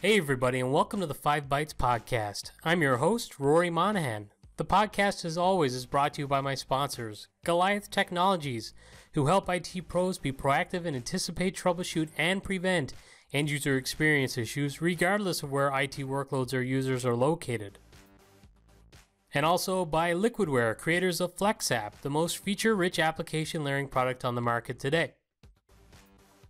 Hey everybody, and welcome to the 5 Bytes Podcast. I'm your host, Rory Monahan. The podcast, as always, is brought to you by my sponsors, Goliath Technologies, who help IT pros be proactive and anticipate, troubleshoot, and prevent end-user experience issues, regardless of where IT workloads or users are located. And also by Liquidware, creators of FlexApp, the most feature-rich application layering product on the market today.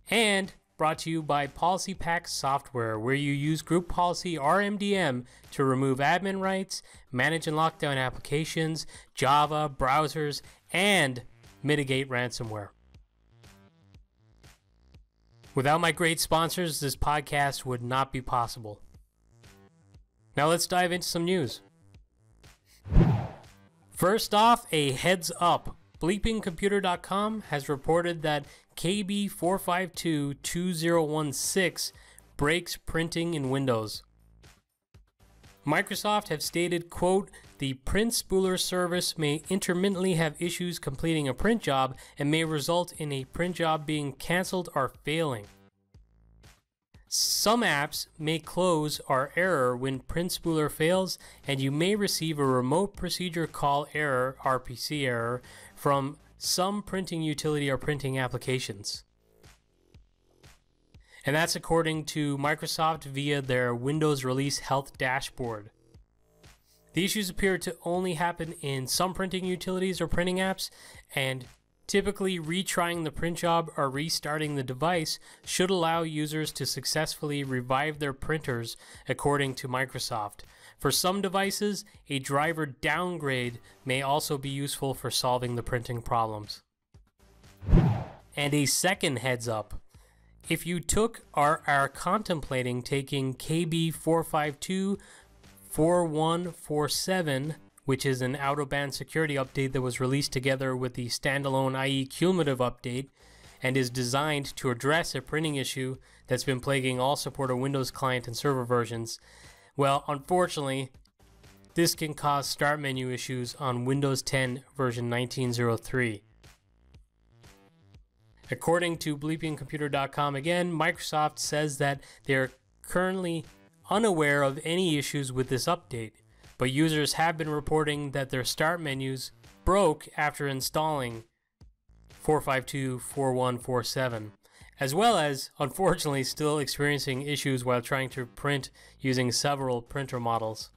And brought to you by PolicyPack Software, where you use Group Policy RMDM to remove admin rights, manage and lock down applications, Java, browsers, and mitigate ransomware. Without my great sponsors, this podcast would not be possible. Now let's dive into some news. First off, a heads up. BleepingComputer.com has reported that KB4522016 breaks printing in Windows. Microsoft have stated, quote, "The print spooler service may intermittently have issues completing a print job and may result in a print job being canceled or failing. Some apps may close or error when print spooler fails, and you may receive a remote procedure call error, RPC error, from some printing utility or printing applications." And that's according to Microsoft via their Windows Release Health Dashboard. The issues appear to only happen in some printing utilities or printing apps, and typically retrying the print job or restarting the device should allow users to successfully revive their printers, according to Microsoft. For some devices, a driver downgrade may also be useful for solving the printing problems. And a second heads up. If you took or are contemplating taking KB4524147, which is an out-of-band security update that was released together with the standalone IE cumulative update, and is designed to address a printing issue that's been plaguing all supported Windows client and server versions, well, unfortunately, this can cause start menu issues on Windows 10 version 1903. According to BleepingComputer.com again, Microsoft says that they are currently unaware of any issues with this update, but users have been reporting that their start menus broke after installing 4524147. As well as, unfortunately, still experiencing issues while trying to print using several printer models.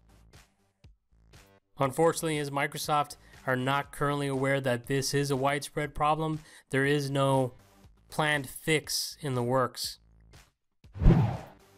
Unfortunately, as Microsoft are not currently aware that this is a widespread problem, there is no planned fix in the works.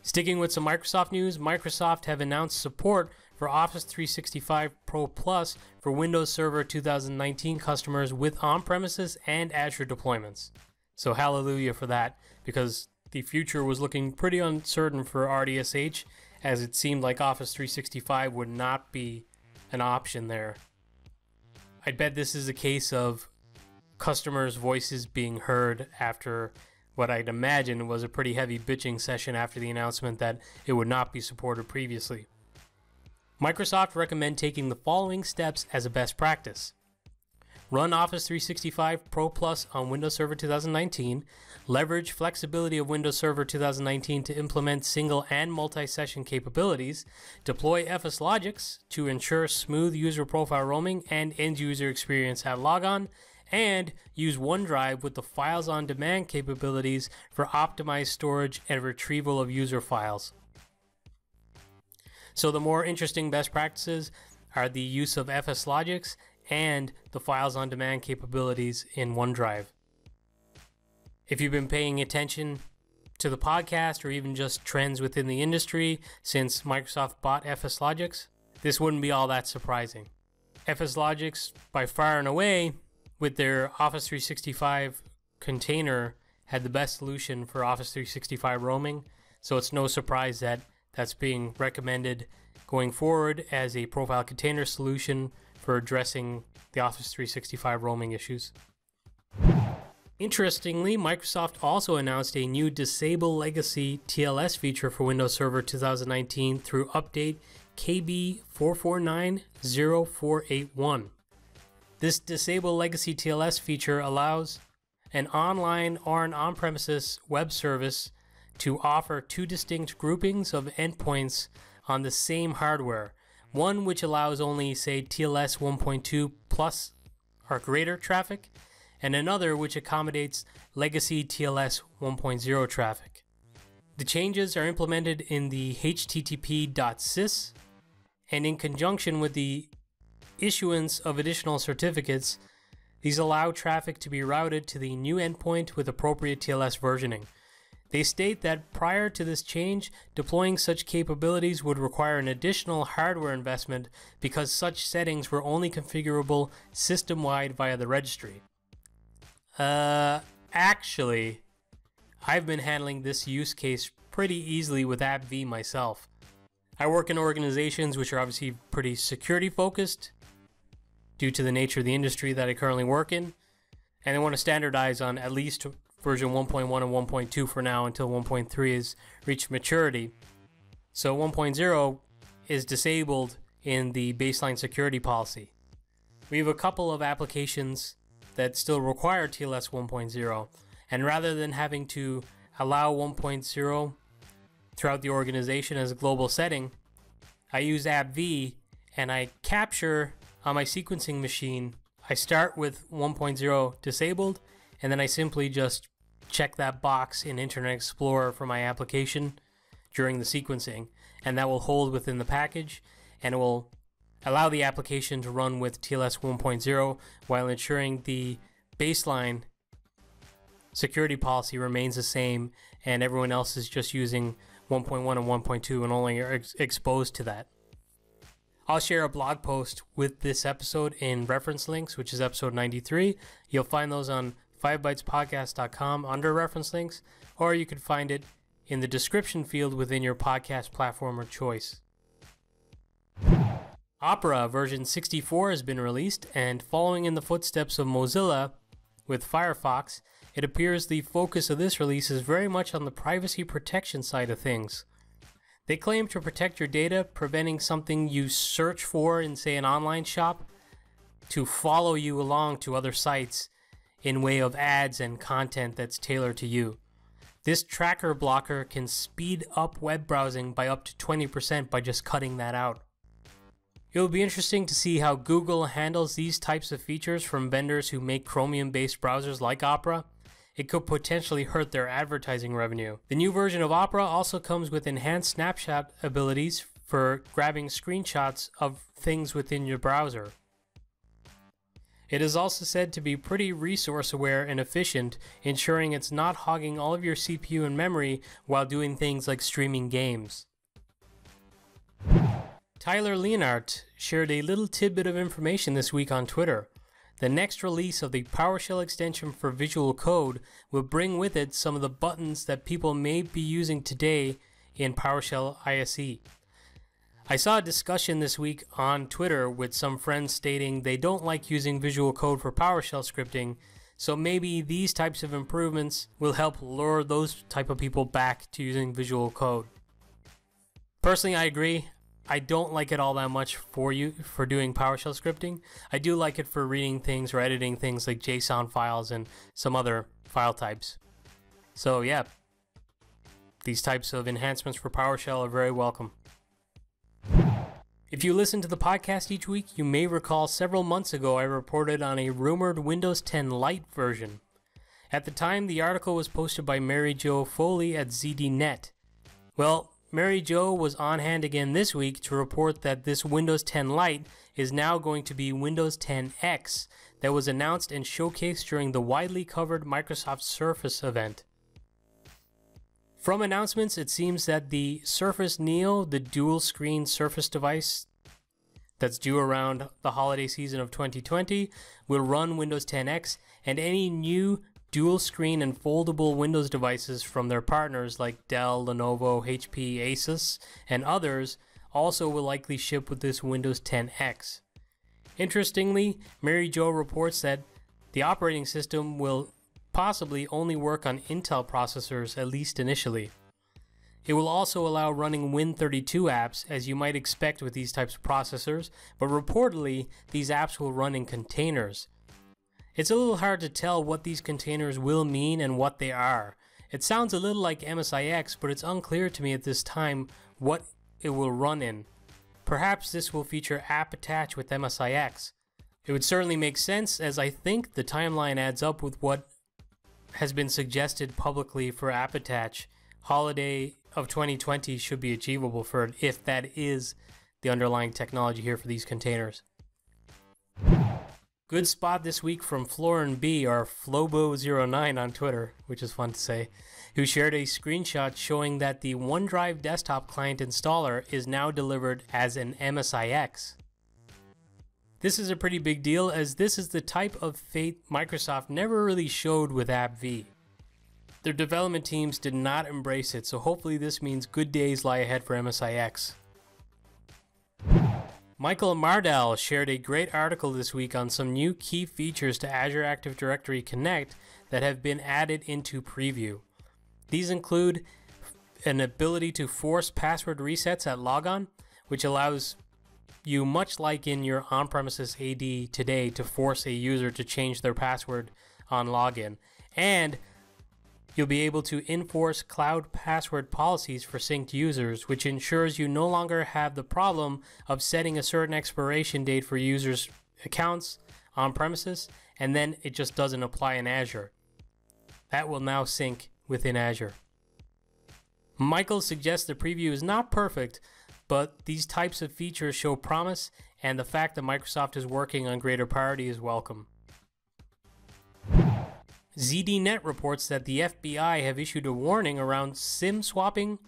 Sticking with some Microsoft news, Microsoft have announced support for Office 365 ProPlus for Windows Server 2019 customers with on-premises and Azure deployments. So hallelujah for that, because the future was looking pretty uncertain for RDSH, as it seemed like Office 365 would not be an option there. I bet this is a case of customers' voices being heard after what I'd imagine was a pretty heavy bitching session after the announcement that it would not be supported previously. Microsoft recommend taking the following steps as a best practice. Run Office 365 ProPlus on Windows Server 2019. Leverage flexibility of Windows Server 2019 to implement single and multi-session capabilities. Deploy FSLogix to ensure smooth user profile roaming and end-user experience at logon. And use OneDrive with the files on demand capabilities for optimized storage and retrieval of user files. So the more interesting best practices are the use of FSLogix and the files on demand capabilities in OneDrive. If you've been paying attention to the podcast or even just trends within the industry since Microsoft bought FSLogix, this wouldn't be all that surprising. FSLogix, by far and away, with their Office 365 container, had the best solution for Office 365 roaming, so it's no surprise that that's being recommended going forward as a profile container solution for addressing the Office 365 roaming issues. Interestingly, Microsoft also announced a new Disable Legacy TLS feature for Windows Server 2019 through update KB4490481. This Disable Legacy TLS feature allows an online or an on-premises web service to offer two distinct groupings of endpoints on the same hardware. One which allows only, say, TLS 1.2 plus or greater traffic, and another which accommodates legacy TLS 1.0 traffic. The changes are implemented in the http.sys and in conjunction with the issuance of additional certificates. These allow traffic to be routed to the new endpoint with appropriate TLS versioning. They state that prior to this change, deploying such capabilities would require an additional hardware investment because such settings were only configurable system-wide via the registry. Actually, I've been handling this use case pretty easily with AppV myself. I work in organizations which are obviously pretty security-focused, due to the nature of the industry that I currently work in, and they want to standardize on at least version 1.1 and 1.2 for now until 1.3 is reached maturity. So 1.0 is disabled in the baseline security policy. We have a couple of applications that still require TLS 1.0, and rather than having to allow 1.0 throughout the organization as a global setting, I use AppV and I capture on my sequencing machine. I start with 1.0 disabled, and then I simply just check that box in Internet Explorer for my application during the sequencing, and that will hold within the package, and it will allow the application to run with TLS 1.0 while ensuring the baseline security policy remains the same, and everyone else is just using 1.1 and 1.2 and only are exposed to that. I'll share a blog post with this episode in reference links, which is episode 93. You'll find those on fivebytespodcast.com under reference links, or you can find it in the description field within your podcast platform of choice. Opera version 64 has been released, and following in the footsteps of Mozilla with Firefox, it appears the focus of this release is very much on the privacy protection side of things. They claim to protect your data, preventing something you search for in, say, an online shop to follow you along to other sites in way of ads and content that's tailored to you. This tracker blocker can speed up web browsing by up to 20% by just cutting that out. It will be interesting to see how Google handles these types of features from vendors who make Chromium-based browsers like Opera. It could potentially hurt their advertising revenue. The new version of Opera also comes with enhanced snapshot abilities for grabbing screenshots of things within your browser. It is also said to be pretty resource aware and efficient, ensuring it's not hogging all of your CPU and memory while doing things like streaming games. Tyler Leonhardt shared a little tidbit of information this week on Twitter. The next release of the PowerShell extension for Visual Code will bring with it some of the buttons that people may be using today in PowerShell ISE. I saw a discussion this week on Twitter with some friends stating they don't like using Visual Code for PowerShell scripting, so maybe these types of improvements will help lure those type of people back to using Visual Code. Personally, I agree. I don't like it all that much for doing PowerShell scripting. I do like it for reading things or editing things like JSON files and some other file types. So yeah, these types of enhancements for PowerShell are very welcome. If you listen to the podcast each week, you may recall several months ago I reported on a rumored Windows 10 Lite version. At the time, the article was posted by Mary Jo Foley at ZDNet. Well, Mary Jo was on hand again this week to report that this Windows 10 Lite is now going to be Windows 10 X that was announced and showcased during the widely covered Microsoft Surface event. From announcements, it seems that the Surface Neo, the dual screen Surface device that's due around the holiday season of 2020, will run Windows 10 X and any new dual screen and foldable Windows devices from their partners like Dell, Lenovo, HP, Asus, and others also will likely ship with this Windows 10X. Interestingly, Mary Jo reports that the operating system will possibly only work on Intel processors, at least initially. It will also allow running Win32 apps, as you might expect with these types of processors, but reportedly, these apps will run in containers. It's a little hard to tell what these containers will mean and what they are. It sounds a little like MSIX, but it's unclear to me at this time what it will run in. Perhaps this will feature app attach with MSIX. It would certainly make sense, as I think the timeline adds up with what has been suggested publicly for app attach. Holiday of 2020 should be achievable for it, if that is the underlying technology here for these containers. Good spot this week from Florin B, our Flobo09 on Twitter, which is fun to say, who shared a screenshot showing that the OneDrive desktop client installer is now delivered as an MSIX. This is a pretty big deal, as this is the type of fate Microsoft never really showed with AppV. Their development teams did not embrace it, so hopefully this means good days lie ahead for MSIX. Michael Mardell shared a great article this week on some new key features to Azure Active Directory Connect that have been added into preview. These include an ability to force password resets at logon, which allows you, much like in your on-premises AD today, to force a user to change their password on login. And you'll be able to enforce cloud password policies for synced users, which ensures you no longer have the problem of setting a certain expiration date for users' accounts on premises, and then it just doesn't apply in Azure. That will now sync within Azure. Michael suggests the preview is not perfect, but these types of features show promise, and the fact that Microsoft is working on greater parity is welcome. ZDNet reports that the FBI have issued a warning around SIM swapping,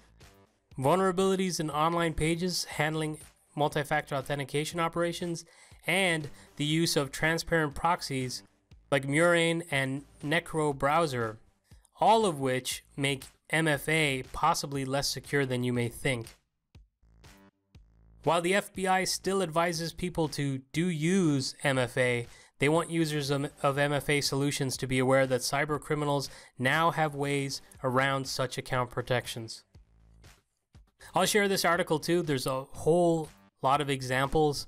vulnerabilities in online pages handling multi-factor authentication operations, and the use of transparent proxies like Murine and Necro Browser, all of which make MFA possibly less secure than you may think. While the FBI still advises people to use MFA, they want users of MFA solutions to be aware that cyber criminals now have ways around such account protections. I'll share this article too. There's a whole lot of examples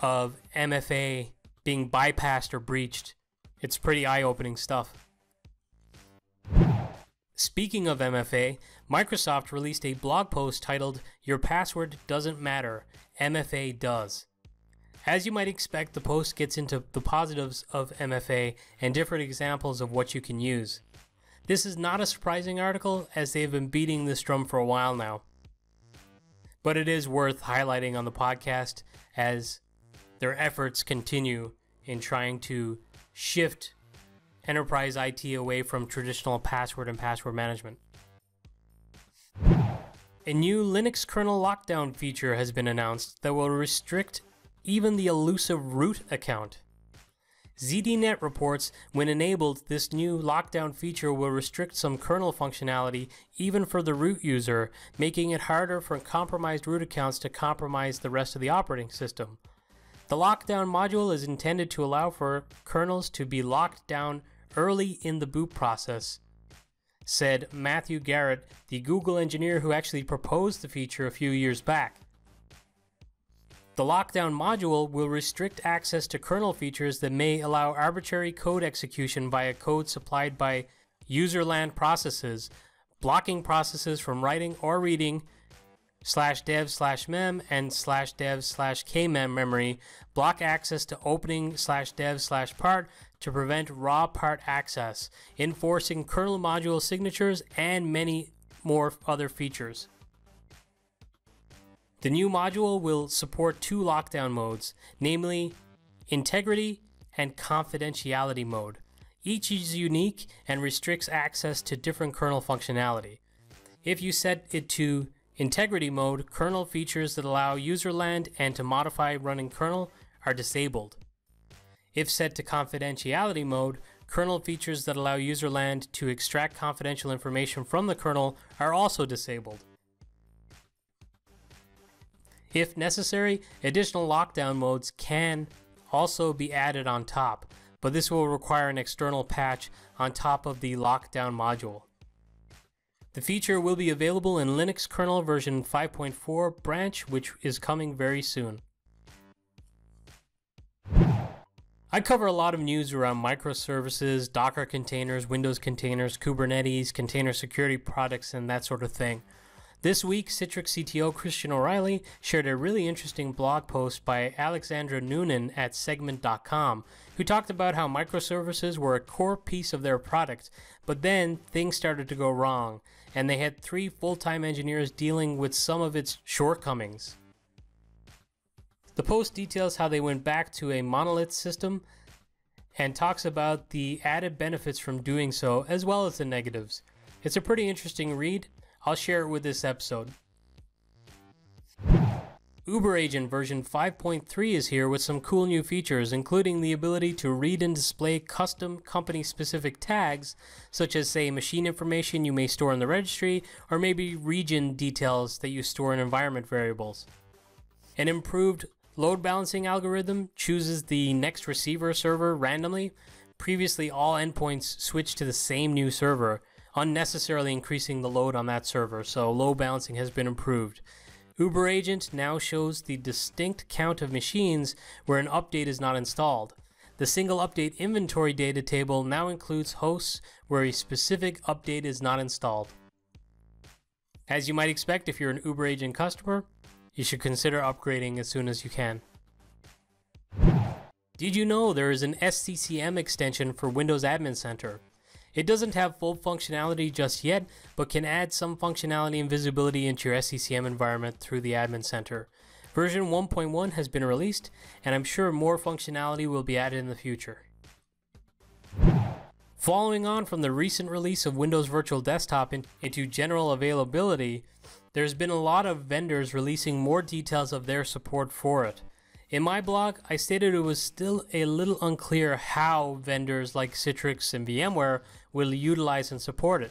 of MFA being bypassed or breached. It's pretty eye-opening stuff. Speaking of MFA, Microsoft released a blog post titled "Your Password Doesn't Matter, MFA Does." As you might expect, the post gets into the positives of MFA and different examples of what you can use. This is not a surprising article, as they have been beating this drum for a while now. But it is worth highlighting on the podcast, as their efforts continue in trying to shift enterprise IT away from traditional password and password management. A new Linux kernel lockdown feature has been announced that will restrict even the elusive root account. ZDNet reports, when enabled, this new lockdown feature will restrict some kernel functionality even for the root user, making it harder for compromised root accounts to compromise the rest of the operating system. The lockdown module is intended to allow for kernels to be locked down early in the boot process, said Matthew Garrett, the Google engineer who actually proposed the feature a few years back. The lockdown module will restrict access to kernel features that may allow arbitrary code execution via code supplied by userland processes, blocking processes from writing or reading /dev/mem and /dev/kmem memory, block access to opening /dev/part to prevent raw part access, enforcing kernel module signatures, and many more other features. The new module will support two lockdown modes, namely integrity and confidentiality mode. Each is unique and restricts access to different kernel functionality. If you set it to integrity mode, kernel features that allow userland and to modify running kernel are disabled. If set to confidentiality mode, kernel features that allow userland to extract confidential information from the kernel are also disabled. If necessary, additional lockdown modes can also be added on top, but this will require an external patch on top of the lockdown module. The feature will be available in Linux kernel version 5.4 branch, which is coming very soon. I cover a lot of news around microservices, Docker containers, Windows containers, Kubernetes, container security products, and that sort of thing. This week, Citrix CTO Christian O'Reilly shared a really interesting blog post by Alexandra Noonan at Segment.com, who talked about how microservices were a core piece of their product, but then things started to go wrong, and they had 3 full-time engineers dealing with some of its shortcomings. The post details how they went back to a monolith system and talks about the added benefits from doing so, as well as the negatives. It's a pretty interesting read. I'll share it with this episode. UberAgent version 5.3 is here with some cool new features, including the ability to read and display custom company-specific tags, such as, say, machine information you may store in the registry, or maybe region details that you store in environment variables. An improved load balancing algorithm chooses the next receiver server randomly. Previously, all endpoints switched to the same new server, unnecessarily increasing the load on that server, so load balancing has been improved. UberAgent now shows the distinct count of machines where an update is not installed. The single update inventory data table now includes hosts where a specific update is not installed. As you might expect if you're an UberAgent customer, you should consider upgrading as soon as you can. Did you know there is an SCCM extension for Windows Admin Center? It doesn't have full functionality just yet, but can add some functionality and visibility into your SCCM environment through the Admin Center. Version 1.1 has been released, and I'm sure more functionality will be added in the future. Following on from the recent release of Windows Virtual Desktop into general availability, there's been a lot of vendors releasing more details of their support for it. In my blog, I stated it was still a little unclear how vendors like Citrix and VMware will utilize and support it.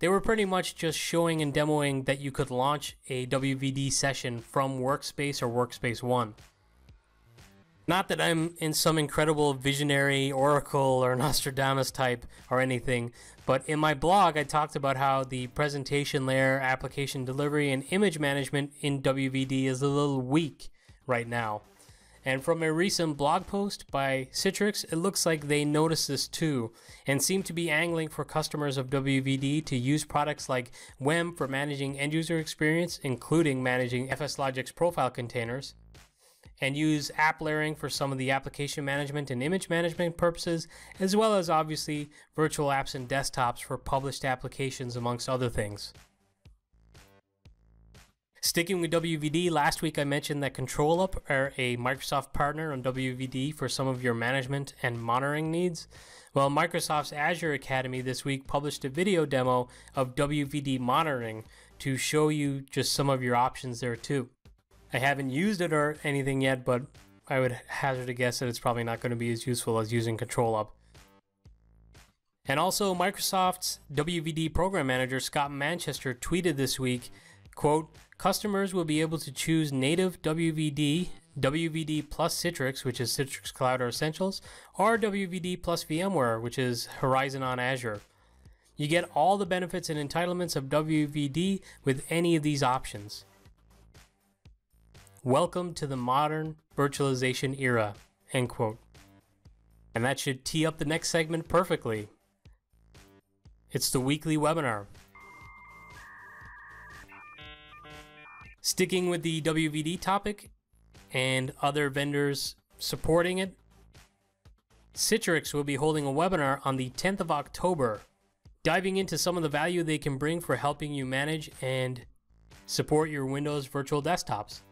They were pretty much just showing and demoing that you could launch a WVD session from Workspace or Workspace ONE. Not that I'm in some incredible visionary Oracle or Nostradamus type or anything, but in my blog I talked about how the presentation layer, application delivery, and image management in WVD is a little weak right now. And from a recent blog post by Citrix, it looks like they noticed this too, and seem to be angling for customers of WVD to use products like WEM for managing end-user experience, including managing FSLogix profile containers, and use app layering for some of the application management and image management purposes, as well as obviously virtual apps and desktops for published applications, amongst other things. Sticking with WVD, last week I mentioned that ControlUp are a Microsoft partner on WVD for some of your management and monitoring needs. Well, Microsoft's Azure Academy this week published a video demo of WVD monitoring to show you just some of your options there too. I haven't used it or anything yet, but I would hazard a guess that it's probably not going to be as useful as using ControlUp. And also, Microsoft's WVD program manager Scott Manchester tweeted this week, quote, "Customers will be able to choose native WVD, WVD plus Citrix, which is Citrix Cloud or Essentials, or WVD plus VMware, which is Horizon on Azure. You get all the benefits and entitlements of WVD with any of these options." Welcome to the modern virtualization era, end quote. And that should tee up the next segment perfectly. It's the weekly webinar. Sticking with the WVD topic and other vendors supporting it, Citrix will be holding a webinar on the 10th of October, diving into some of the value they can bring for helping you manage and support your Windows virtual desktops.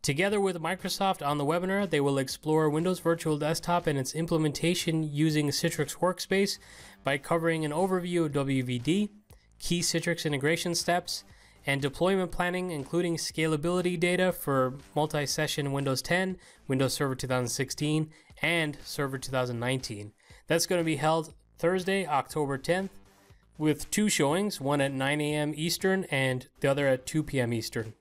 Together with Microsoft on the webinar, they will explore Windows Virtual Desktop and its implementation using Citrix Workspace by covering an overview of WVD, key Citrix integration steps, and deployment planning, including scalability data for multi-session Windows 10, Windows Server 2016, and Server 2019. That's going to be held Thursday, October 10th, with 2 showings, one at 9 a.m. Eastern and the other at 2 p.m. Eastern.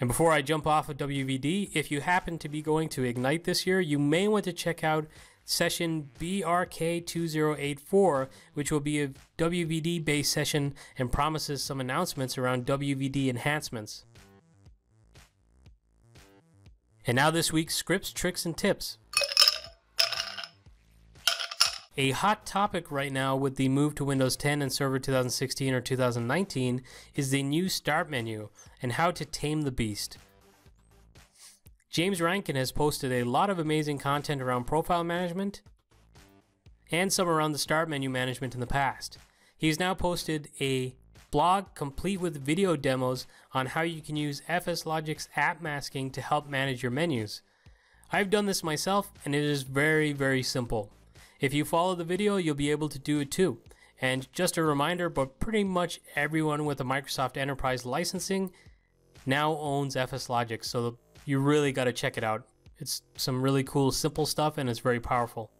And before I jump off of WVD, if you happen to be going to Ignite this year, you may want to check out session BRK2084, which will be a WVD-based session and promises some announcements around WVD enhancements. And now this week's scripts, tricks, and tips. A hot topic right now with the move to Windows 10 and Server 2016 or 2019 is the new Start menu and how to tame the beast. James Rankin has posted a lot of amazing content around profile management and some around the Start menu management in the past. He's now posted a blog complete with video demos on how you can use FSLogix app masking to help manage your menus. I've done this myself and it is very, very simple. If you follow the video, you'll be able to do it too. And just a reminder, but pretty much everyone with a Microsoft Enterprise licensing now owns FSLogix, so you really got to check it out. It's some really cool, simple stuff and it's very powerful.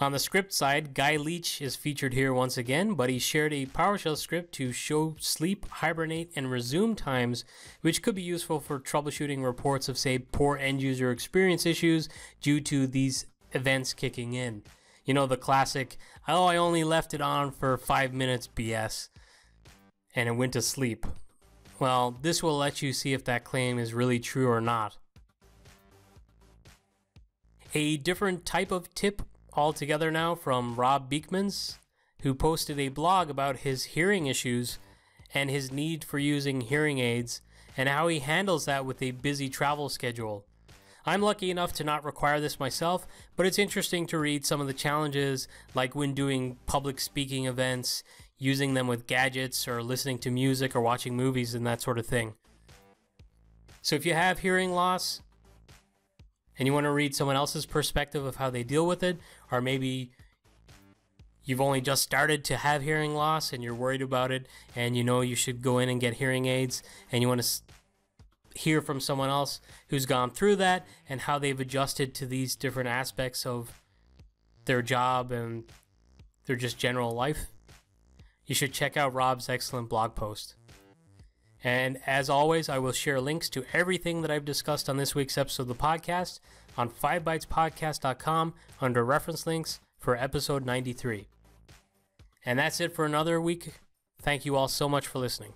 On the script side, Guy Leach is featured here once again, but he shared a PowerShell script to show sleep, hibernate, and resume times, which could be useful for troubleshooting reports of, say, poor end-user experience issues due to these events kicking in. You know, the classic, oh, I only left it on for 5 minutes BS, and it went to sleep. Well, this will let you see if that claim is really true or not. A different type of tip altogether now from Rob Beekmans, who posted a blog about his hearing issues and his need for using hearing aids and how he handles that with a busy travel schedule. I'm lucky enough to not require this myself, but it's interesting to read some of the challenges, like when doing public speaking events, using them with gadgets or listening to music or watching movies and that sort of thing. So if you have hearing loss, and you want to read someone else's perspective of how they deal with it, or maybe you've only just started to have hearing loss and you're worried about it and you know you should go in and get hearing aids, and you want to hear from someone else who's gone through that and how they've adjusted to these different aspects of their job and their just general life, you should check out Rob's excellent blog post. And as always, I will share links to everything that I've discussed on this week's episode of the podcast on 5bytespodcast.com under reference links for episode 93. And that's it for another week. Thank you all so much for listening.